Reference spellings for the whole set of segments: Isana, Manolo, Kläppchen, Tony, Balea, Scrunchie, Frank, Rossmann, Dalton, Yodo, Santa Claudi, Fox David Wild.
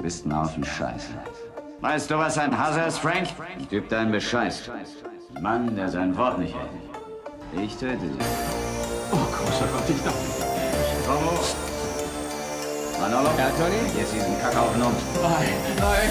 Du bist ein Haufen Scheiße. Weißt du, was ein Hase ist, Frank? Ein Typ, der einen bescheißt. Ein Mann, der sein Wort nicht hält. Ich töte dich. Oh, großer Gott, ich dachte... Komm hoch. Manolo? Ja, Tony? Jetzt diesen Kackhaufen um. Nein, nein,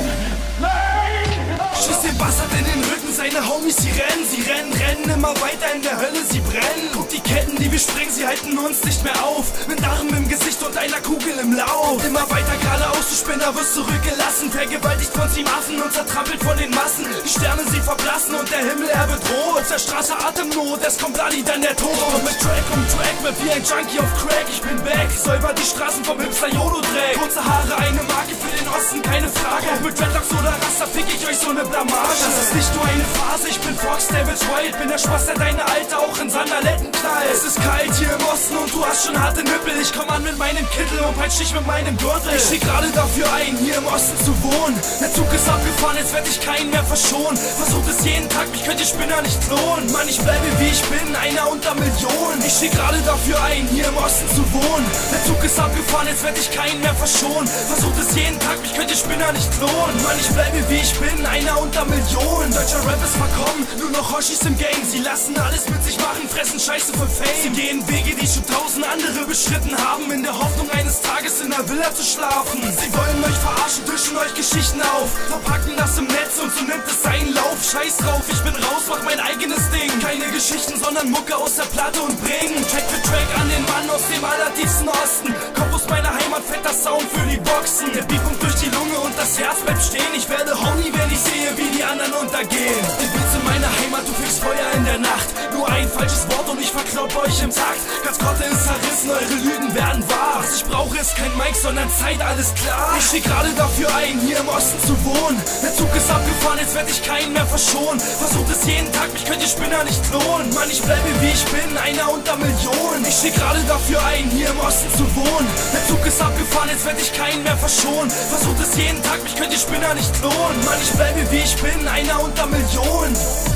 nein! Oh. Schieß den Bastard in den Rücken, seine Homies, sie rennen. Sie rennen, rennen immer weiter in der Hölle, sie brennen. Guck, die Ketten, die wir sprengen, sie halten uns nicht mehr auf. Mit Narben im Gesicht und einer Kugel im Lauf. Immer weiter geradeaus, du Spinner, wirst zurückgelassen. Vergewaltigt von 7 Affen und zertrampelt von den Massen. Die Sterne, sie verblassen und der Himmel, er bedroht. Auf der Straße Atemnot, es kommt Ladi, dann der Tod. Und mit Track um Track, mit wie ein Junkie auf Crack. Ich bin back, säuber die Straßen vom Hipster Yodo Dreck. Kurze Haare, eine Marke für den Osten, keine Frage. Auch mit Dreadlocks oder Raster fick ich euch so eine Blamage. Das ist nicht nur eine Phase, ich bin Fox David Wild. Bin der Spaß, der deine Alte auch in Sandaletten knallt. Es ist kalt hier im Osten und du hast schon harte Nippel. Ich komm an mit meinem Kittel und peitsch dich mit meinem Gürtel. Ich steh gerade dafür ein, hier im Osten zu wohnen. Der Zug ist abgefahren, jetzt werd ich keinen mehr verschonen. Versuch es jeden Tag, mich könnt ihr Spinner nicht klonen. Mann, ich bleibe wie ich bin, einer unter Millionen. Ich steh gerade dafür ein, hier im Osten zu wohnen. Der Zug ist abgefahren, jetzt werd ich keinen mehr verschonen. Versuch es jeden Tag, mich könnt ihr Spinner nicht klonen. Mann, ich bleibe wie ich bin, einer unter Millionen. Deutscher Rap ist verkommen, nur noch Hoshis im Gang. Sie lassen alles mit sich machen, fressen Scheiße für Fame. Sie gehen Wege, die schon 1000 andere beschritten haben, in der Hoffnung eines Tages in der Villa zu schlafen. Sie wollen euch verarschen, tischen euch Geschichten auf, verpacken das im Netz und so nimmt es seinen Lauf. Scheiß drauf, ich bin raus, mach mein eigenes Ding. Keine Geschichten, sondern Mucke aus der Platte und bringen Track für Track an den Mann aus dem allertiefsten Osten. Kopf aus meiner Heimat, fetter Sound für die Boxen. Der Beat kommt durch die Lunge und das Herz bleibt stehen. Ich werde horny, wenn ich sehe, wie die anderen untergehen. Den Blitz in meiner Heimat, du fängst Feuer in der Nacht. Nur ein falsches Wort und ich verklopp euch im Takt. Ganz Kotte ist zerrissen, eure Lügen werden wahr. Was ich brauche, ist kein Mic, sondern Zeit, alles klar. Ich steh gerade dafür ein, hier im Osten zu wohnen. Der Zug ist abgefahren, jetzt werd ich keinen mehr verschonen. Versucht es jeden Tag, mich könnt ihr Spinner nicht klonen. Mann, ich bleibe wie ich bin, einer unter Millionen. Ich steh gerade dafür ein, hier im Osten zu wohnen. Der Zug ist abgefahren, jetzt werd ich keinen mehr verschonen. Versucht es jeden Tag, mich könnt ihr Spinner nicht klonen. Mann, ich bleibe wie ich bin, einer unter Millionen.